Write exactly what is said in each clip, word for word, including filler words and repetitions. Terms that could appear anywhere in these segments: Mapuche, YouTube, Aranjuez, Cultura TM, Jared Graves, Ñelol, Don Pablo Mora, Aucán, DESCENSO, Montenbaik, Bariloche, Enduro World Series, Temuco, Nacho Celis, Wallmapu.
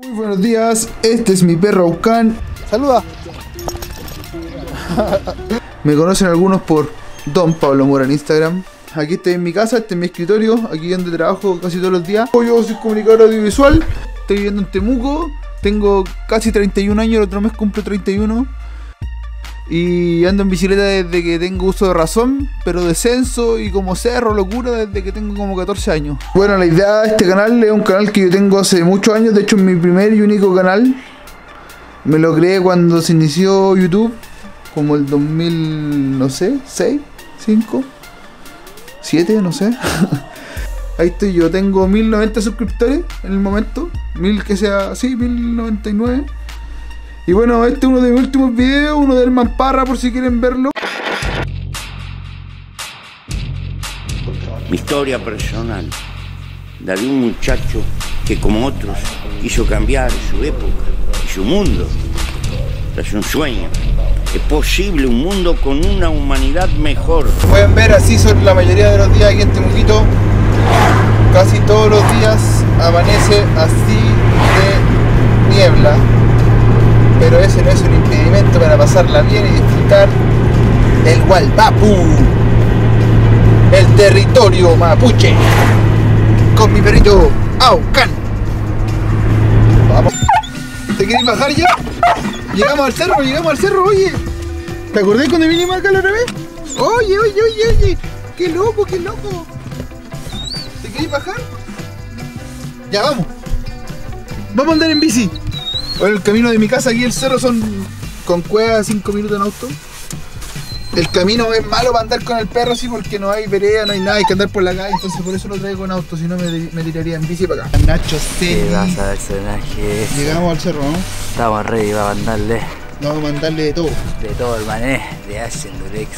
Muy buenos días, este es mi perro Aucán. ¡Saluda! Me conocen algunos por Don Pablo Mora en Instagram. Aquí estoy en mi casa, este es mi escritorio, aquí donde trabajo casi todos los días. Yo soy comunicador audiovisual, estoy viviendo en Temuco, tengo casi treinta y un años, el otro mes cumplo treinta y uno. Y ando en bicicleta desde que tengo uso de razón, pero descenso y como cerro, locura, desde que tengo como catorce años. Bueno, la idea de este canal es un canal que yo tengo hace muchos años, de hecho es mi primer y único canal. Me lo creé cuando se inició YouTube, como el dos mil, no sé, seis, cinco, siete, no sé. Ahí estoy yo, tengo mil noventa suscriptores en el momento, mil que sea, sí, mil noventa y nueve. Y bueno, este es uno de mis últimos videos, uno del Mamparra por si quieren verlo. Mi historia personal, la de un muchacho que como otros quiso cambiar su época y su mundo. Es un sueño, es posible un mundo con una humanidad mejor. Pueden ver así sobre la mayoría de los días aquí en Temuquito. Casi todos los días amanece así de niebla. Pero ese no es un impedimento para pasarla bien y disfrutar del Wallmapu, el territorio mapuche, con mi perrito Aucán. Vamos. ¿Te querés bajar ya? Llegamos al cerro, llegamos al cerro, oye. ¿Te acordás cuando vinimos acá la otra vez? Oye, oye, oye, oye. Qué loco, qué loco. ¿Te querés bajar? Ya vamos. Vamos a andar en bici. Bueno, el camino de mi casa aquí el cerro son con cuevas cinco minutos en auto. El camino es malo para andar con el perro, sí, porque no hay vereda, no hay nada, hay que andar por la calle, entonces por eso lo traigo en auto, si no me, me tiraría en bici para acá. Nacho Celis. Vas a ver, sonaje. Llegamos al cerro, ¿no? Estamos ready para mandarle. Vamos a mandarle de todo. De todo, el mané, de Ash, Durex.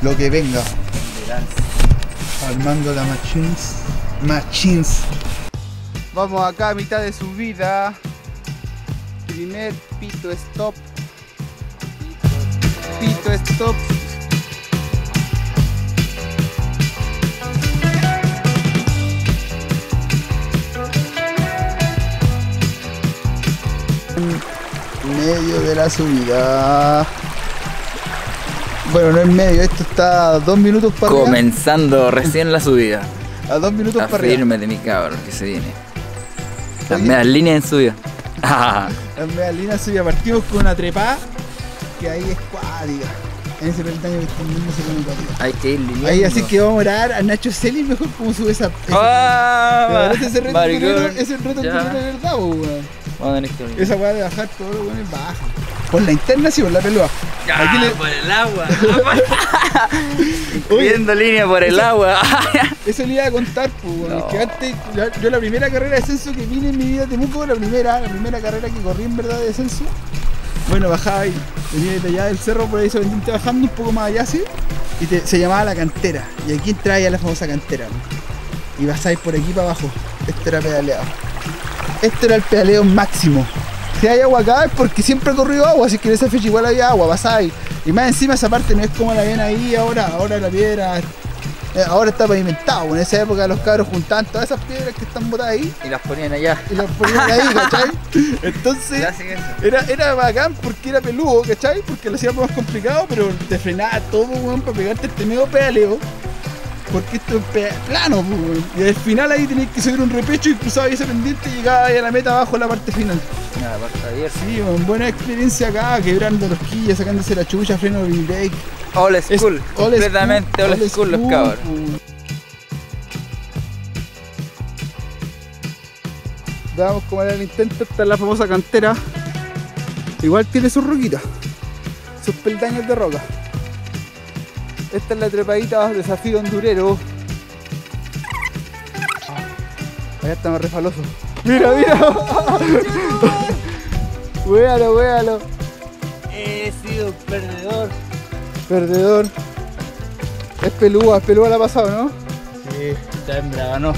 Lo que venga. Armando la machines. Machines. Vamos acá a mitad de subida. Primer pito stop, pito stop. En medio de la subida. Bueno, no en medio, esto está a dos minutos para arriba. Comenzando recién la subida. A dos minutos para arriba. Firme de mi cabrón que se viene. Las medias líneas en subida. Las medalinas subidas, partimos con una trepada que ahí es cuádica. En ese peldaño que están viendo se pone cuádica. Hay que ir liviano. Ahí, así que vamos a orar a Nacho Celis mejor como sube esa. ¡Ah! Ese, ese reto es el reto de verdad, weón. Esa weá de bajar todo lo bueno es baja. Por la interna, sí, por la peluda. Ah, le... por el agua. Viendo línea por el esa, agua. Eso le iba a contar, pues, no. Es que antes, yo, yo la primera carrera de descenso que vine en mi vida de Temuco, la primera, la primera carrera que corrí en verdad de descenso. Bueno, bajaba ahí, venía de allá del cerro, por ahí se venía bajando un poco más allá, sí. Y te, se llamaba la cantera. Y aquí entraba ya la famosa cantera. Y pasáis por aquí para abajo. Esto era pedaleado. Esto era el pedaleo máximo. Si hay agua acá es porque siempre ha corrido agua, así que en esa fecha igual había agua, pasáis. Y más encima esa parte no es como la ven ahí ahora, ahora la piedra, ahora está pavimentado. En esa época los cabros juntaban todas esas piedras que están botadas ahí. Y las ponían allá. Y las ponían ahí, ¿cachai? Entonces era, era bacán porque era peludo, ¿cachai? Porque lo hacíamos más complicado, pero te frenaba todo, weón, para pegarte este medio pedaleo. Porque esto es plano, pues, y al final ahí tenías que subir un repecho y cruzabas esa pendiente y llegabas ahí a la meta abajo en la parte final. Nada, parte abierta. Sí, man, buena experiencia acá, quebrando los quillas, sacándose la chucha, freno de break. All school, es, all completamente school, all, all school, school los cabros. Damos como era el intento, esta es la famosa cantera. Igual tiene sus roquitas, sus peldaños de roca. Esta es la trepadita desafío endurero. Allá está más refaloso. ¡Mira, mira! ¡Huéalo, huéalo! He sido un perdedor. Perdedor. Es pelúa, es pelúa la ha pasado, ¿no? Sí, está en brava, ¿no?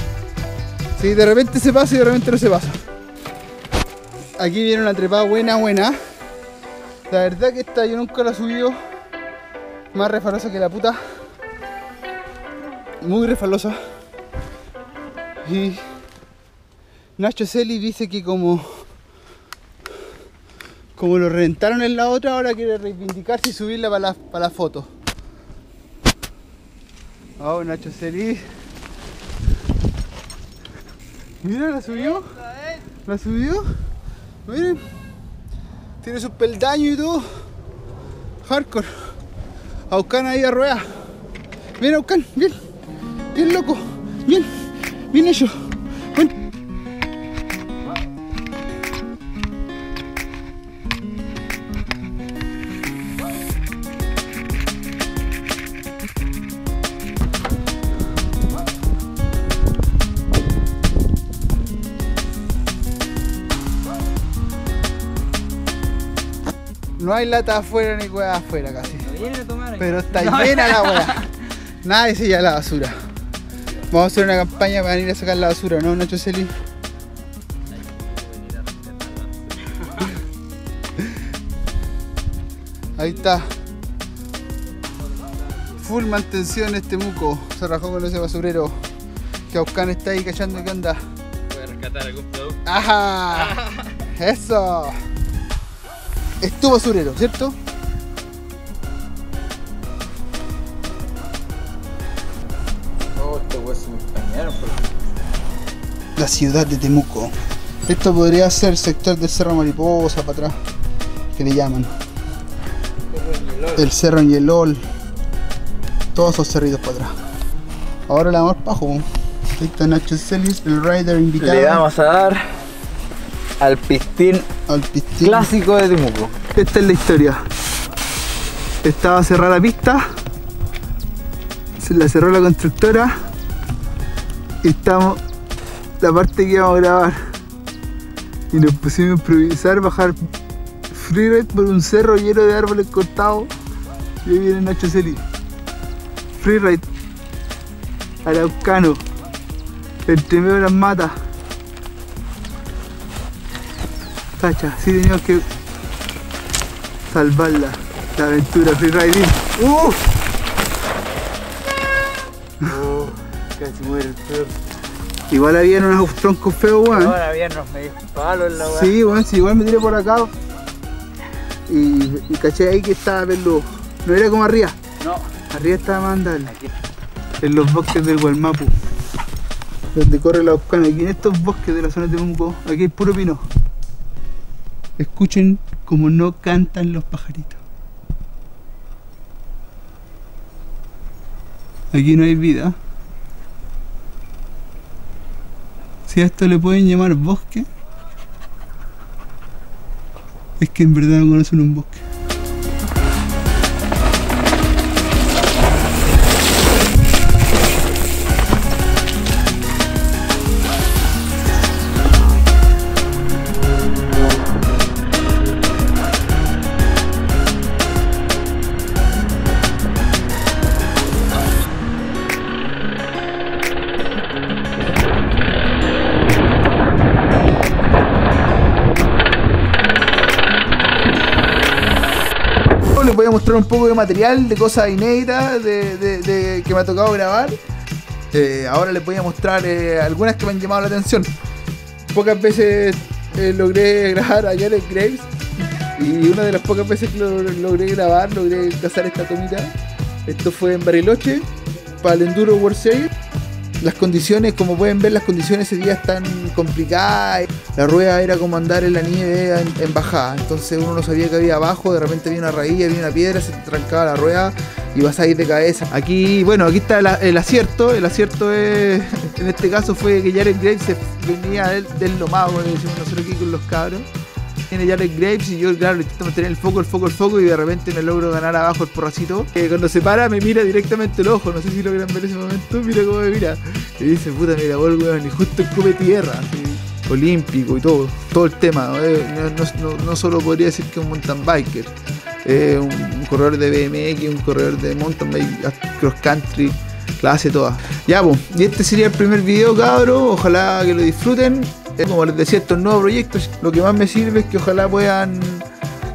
Sí, de repente se pasa y de repente no se pasa. Aquí viene una trepada buena, buena. La verdad que esta yo nunca la he subido. Más refalosa que la puta, muy refalosa. Y Nacho Celis dice que como Como lo rentaron en la otra, ahora quiere reivindicarse y subirla para la, para la foto. Oh, Nacho Celis. Mira, la subió. La subió. Miren. Tiene sus peldaños y todo. Hardcore. Aucán ahí a rueda. Bien, Aucán, bien. Bien loco. Bien. Bien hecho. Bien. No hay lata afuera ni hueá afuera casi. Pero está llena la hueá. Nadie se lleva la basura. Vamos a hacer una campaña para ir a sacar la basura, ¿no, Nacho Celis? Ahí está. Full mantención este Temuco. Se rajó con ese basurero. Que Aucán está ahí cachando qué onda. Voy a rescatar algún producto. ¡Ajá! ¡Eso! Es tu basurero, ¿cierto? Oh, estos huesos me extrañaron. La ciudad de Temuco. Esto podría ser el sector del Cerro Mariposa para atrás, que le llaman. El Cerro Ñelol. Todos esos cerritos para atrás. Ahora la vamos para abajo. Ahí está Nacho Celis, el rider invitado. Le vamos a dar al pistín, al pistín clásico de Temuco. Esta es la historia. Estaba cerrada la pista, se la cerró la constructora y estamos la parte que íbamos a grabar y nos pusimos a improvisar, bajar freeride por un cerro lleno de árboles cortados y ahí viene Nacho Celis. Freeride araucano entre medio de las matas. Tacha, sí teníamos que salvarla, la aventura freeriding. ¡Uh! Oh, casi muere el perro. Igual habían unos troncos feos, weón. Ahora habían unos medios palos en la weón. Sí, weón, sí, igual me tiré por acá y, y caché ahí que estaba peludo. No era como arriba. No. Arriba estaba más andable. En los bosques del Wallmapu. Donde corre la Aucán. Aquí en estos bosques de la zona de Temuco, aquí hay puro pino. Escuchen como no cantan los pajaritos. Aquí no hay vida. Si a esto le pueden llamar bosque, es que en verdad no conocen un bosque. Voy a mostrar un poco de material, de cosas inéditas de, de, de, que me ha tocado grabar. Eh, ahora les voy a mostrar eh, algunas que me han llamado la atención. Pocas veces eh, logré grabar a Jared Graves y una de las pocas veces que lo, logré grabar, logré cazar esta tomita. Esto fue en Bariloche, para el Enduro World Series. Las condiciones, como pueden ver, las condiciones ese día están complicadas. La rueda era como andar en la nieve en, en bajada, entonces uno no sabía qué había abajo, de repente había una raíz, había una piedra, se trancaba la rueda y vas a ir de cabeza. Aquí, bueno, aquí está la, el acierto, el acierto es, en este caso fue que Jared Graves se venía del, del lomado, como decimos nosotros aquí con los cabros. Tiene Jared Graves y yo, claro, intento mantener el foco, el foco, el foco y de repente me logro ganar abajo el porracito. Eh, cuando se para me mira directamente el ojo, no sé si logran ver ese momento, mira cómo me mira. Y dice, puta, mira, bol, weón, y justo escupe tierra, así, olímpico y todo, todo el tema, ¿no? Eh, no, no, no solo podría decir que un mountain biker, eh, un, un corredor de B M X, un corredor de mountain bike, cross country, la hace toda. Ya, pues, y este sería el primer video, cabros, ojalá que lo disfruten. Como les decía, estos nuevos proyectos, lo que más me sirve es que ojalá puedan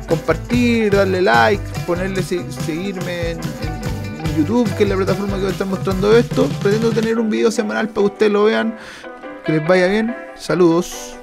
compartir, darle like, ponerle seguirme en, en, en YouTube, que es la plataforma que voy a estar mostrando esto. Pretendo tener un video semanal para que ustedes lo vean. Que les vaya bien. Saludos.